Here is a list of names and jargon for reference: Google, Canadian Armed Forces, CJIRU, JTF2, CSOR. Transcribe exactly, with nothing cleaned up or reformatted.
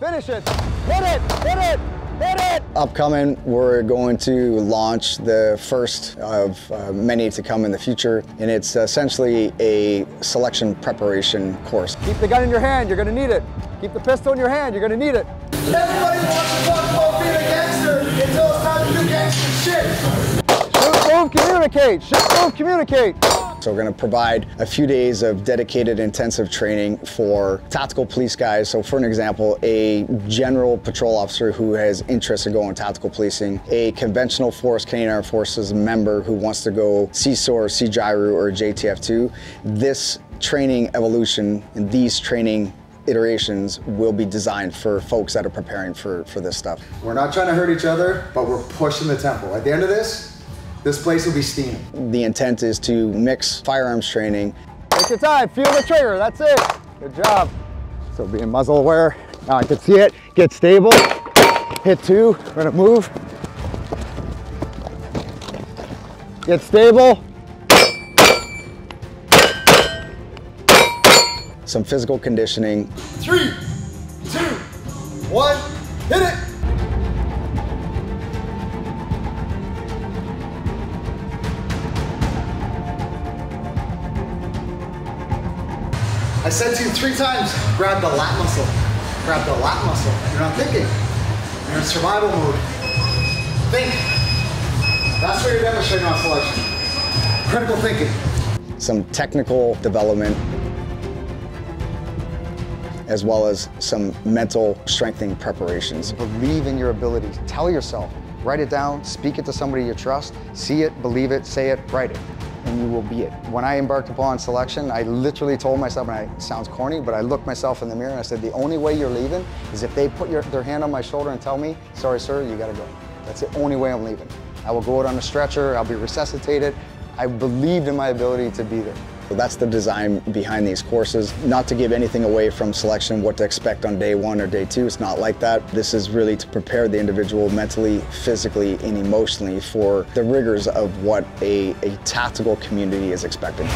Finish it, hit it, hit it, hit it! Upcoming, we're going to launch the first of uh, many to come in the future, and it's essentially a selection preparation course. Keep the gun in your hand, you're gonna need it. Keep the pistol in your hand, you're gonna need it. Everybody wants to talk about being a gangster until it's time to do gangster shit. Shoot, move, communicate, shoot, move, communicate. So we're going to provide a few days of dedicated intensive training for tactical police guys. So for an example, a general patrol officer who has interest in going tactical policing, a conventional force, Canadian Armed Forces member who wants to go C S O R, C J I R U, or J T F two, this training evolution and these training iterations will be designed for folks that are preparing for, for this stuff. We're not trying to hurt each other, but we're pushing the tempo. At the end of this, this place will be steaming. The intent is to mix firearms training. Take your time, feel the trigger, that's it. Good job. So being muzzle aware, now I can see it, get stable, hit two, we're gonna move. Get stable. Some physical conditioning. Three, two, one, hit it. I said to you three times, grab the lat muscle. Grab the lat muscle. You're not thinking. You're in survival mode. Think. That's where you're demonstrating on selection. Critical thinking. Some technical development, as well as some mental strengthening preparations. Believe in your abilities. Tell yourself. Write it down. Speak it to somebody you trust. See it, believe it, say it, write it. And you will be it. When I embarked upon selection, I literally told myself, and I, it sounds corny, but I looked myself in the mirror and I said, the only way you're leaving is if they put your, their hand on my shoulder and tell me, sorry sir, you gotta go. That's the only way I'm leaving. I will go out on a stretcher, I'll be resuscitated. I believed in my ability to be there. So that's the design behind these courses. Not to give anything away from selection, what to expect on day one or day two, it's not like that. This is really to prepare the individual mentally, physically, and emotionally for the rigors of what a, a tactical community is expecting.